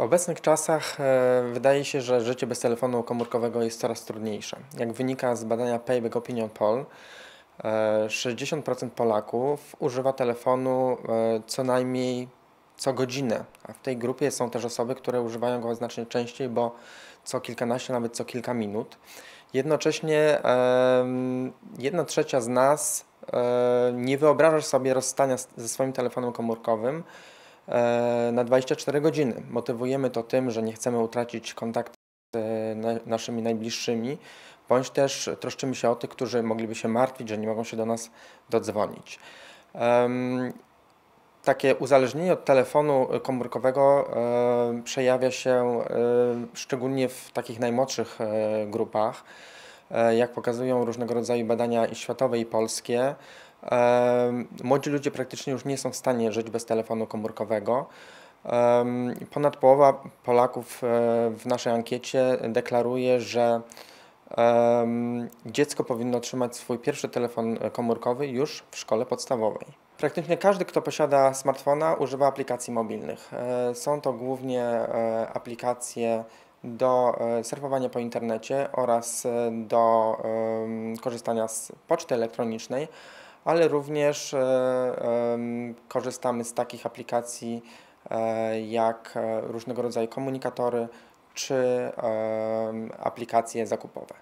W obecnych czasach wydaje się, że życie bez telefonu komórkowego jest coraz trudniejsze. Jak wynika z badania Payback Opinion Poll, 60% Polaków używa telefonu co najmniej co godzinę, a w tej grupie są też osoby, które używają go znacznie częściej, bo co kilkanaście, nawet co kilka minut. Jednocześnie 1/3 z nas nie wyobraża sobie rozstania ze swoim telefonem komórkowym na 24 godziny. Motywujemy to tym, że nie chcemy utracić kontaktu z naszymi najbliższymi, bądź też troszczymy się o tych, którzy mogliby się martwić, że nie mogą się do nas dodzwonić. Takie uzależnienie od telefonu komórkowego przejawia się szczególnie w takich najmłodszych grupach. Jak pokazują różnego rodzaju badania i światowe, i polskie, młodzi ludzie praktycznie już nie są w stanie żyć bez telefonu komórkowego. Ponad połowa Polaków w naszej ankiecie deklaruje, że dziecko powinno otrzymać swój pierwszy telefon komórkowy już w szkole podstawowej. Praktycznie każdy, kto posiada smartfona, używa aplikacji mobilnych. Są to głównie aplikacje do surfowania po internecie oraz do korzystania z poczty elektronicznej, ale również korzystamy z takich aplikacji jak różnego rodzaju komunikatory czy aplikacje zakupowe.